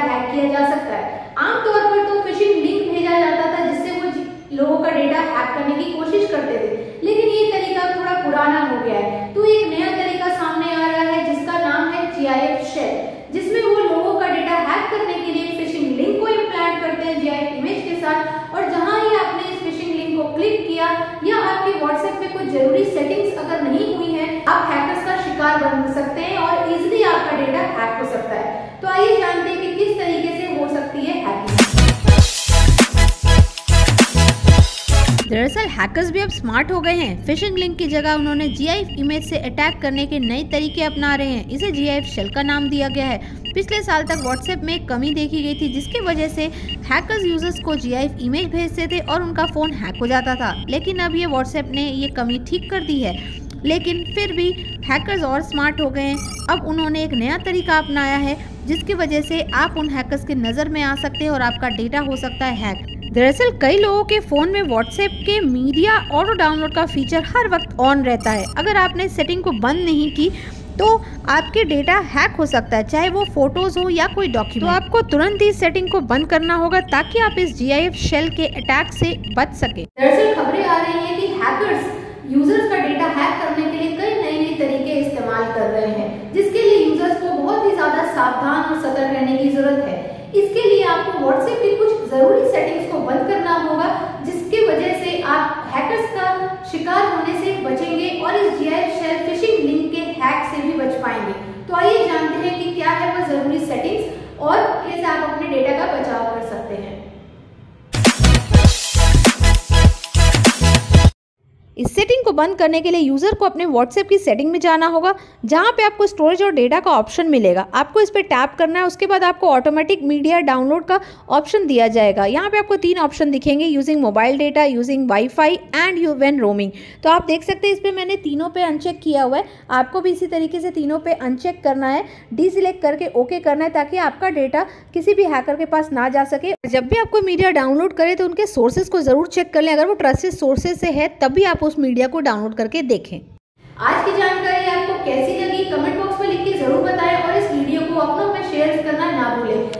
या हैक किया जा सकता है। आमतौर पर तो फिशिंग लिंक भेजा जाता था जिससे वो लोगों का डेटा हैक करने की कोशिश करते थे, लेकिन ये तरीका थोड़ा पुराना हो गया है। तो एक नया तरीका सामने आ रहा है जिसका नाम है GIF शेल, जिसमें वो लोगों का डेटा हैक करने के लिए फिशिंग लिंक को इम्प्लांट करते हैं GIF इमेज के साथ, और जहाँ ही आपने इस फिशिंग लिंक को क्लिक किया या आपके WhatsApp में कुछ जरूरी सेटिंग्स अगर नहीं हुई है, आप हैकर्स का शिकार बन सकते हैं और इजिली आपका डेटा हैक हो सकता है। तो आइए जानते हैं कि किस तरीके से हो सकती है हैकिंग। दरअसल हैकर्स भी अब स्मार्ट हो गए हैं। फिशिंग लिंक की जगह उन्होंने GIF इमेज से अटैक करने के नए तरीके अपना रहे हैं। इसे GIF शेल का नाम दिया गया है। पिछले साल तक WhatsApp में कमी देखी गई थी जिसकी वजह से हैकर्स यूजर्स को GIF इमेज भेजते थे और उनका फोन हैक हो जाता था, लेकिन अब ये WhatsApp ने ये कमी ठीक कर दी है। लेकिन फिर भी हैकर्स और स्मार्ट हो गए हैं। अब उन्होंने एक नया तरीका अपनाया है जिसकी वजह से आप उन हैकर्स के नज़र में आ सकते हैं और आपका डेटा हो सकता है हैक। दरअसल कई लोगों के फ़ोन में WhatsApp के मीडिया ऑटो डाउनलोड का फीचर हर वक्त ऑन रहता है। अगर आपने सेटिंग को बंद नहीं की तो आपके डेटा हैक हो सकता है, चाहे वो फोटोज हो या कोई डॉक्यूमेंट। तो आपको तुरंत ही सेटिंग को बंद करना होगा ताकि आप इस GIF शेल के अटैक से बच सके। दरअसल खबरें आ रही है कि हैकर्स यूजर्स का डेटा हैक करने के लिए कई नए नए तरीके इस्तेमाल कर रहे हैं, जिसके लिए यूजर्स को बहुत ही ज्यादा सावधान और सतर्क रहने की जरूरत है। इसके लिए आपको WhatsApp की कुछ जरूरी सेटिंग्स को बंद करना होगा, जिसकी वजह से आप हैकर्स का शिकार होने से बचेंगे और इस GIF शेल फिशिंग लिंक के हैक से भी बच पाएंगे। तो आइए जानते हैं कि क्या है वह जरूरी सेटिंग्स और कैसे आप अपने डेटा का बचाव कर सकते हैं। इस सेटिंग को बंद करने के लिए यूज़र को अपने WhatsApp की सेटिंग में जाना होगा, जहां पे आपको स्टोरेज और डेटा का ऑप्शन मिलेगा। आपको इस पर टैप करना है। उसके बाद आपको ऑटोमेटिक मीडिया डाउनलोड का ऑप्शन दिया जाएगा। यहां पे आपको तीन ऑप्शन दिखेंगे, using mobile data, using wifi and when roaming. तो आप देख सकते हैं इस पर मैंने तीनों पे अनचेक किया हुआ है। आपको भी इसी तरीके से तीनों पे अनचेक करना है, डीसिलेक्ट करके ओके करना है ताकि आपका डेटा किसी भी हैकर के पास ना जा सके। जब भी आपको मीडिया डाउनलोड करे तो उनके सोर्सेज को जरूर चेक कर लें। अगर वो ट्रस्टेड सोर्सेज से है तभी आप उस मीडिया को डाउनलोड करके देखें। आज की जानकारी आपको कैसी लगी कमेंट बॉक्स में लिख के जरूर बताएं और इस वीडियो को अपनों में शेयर करना ना भूलें।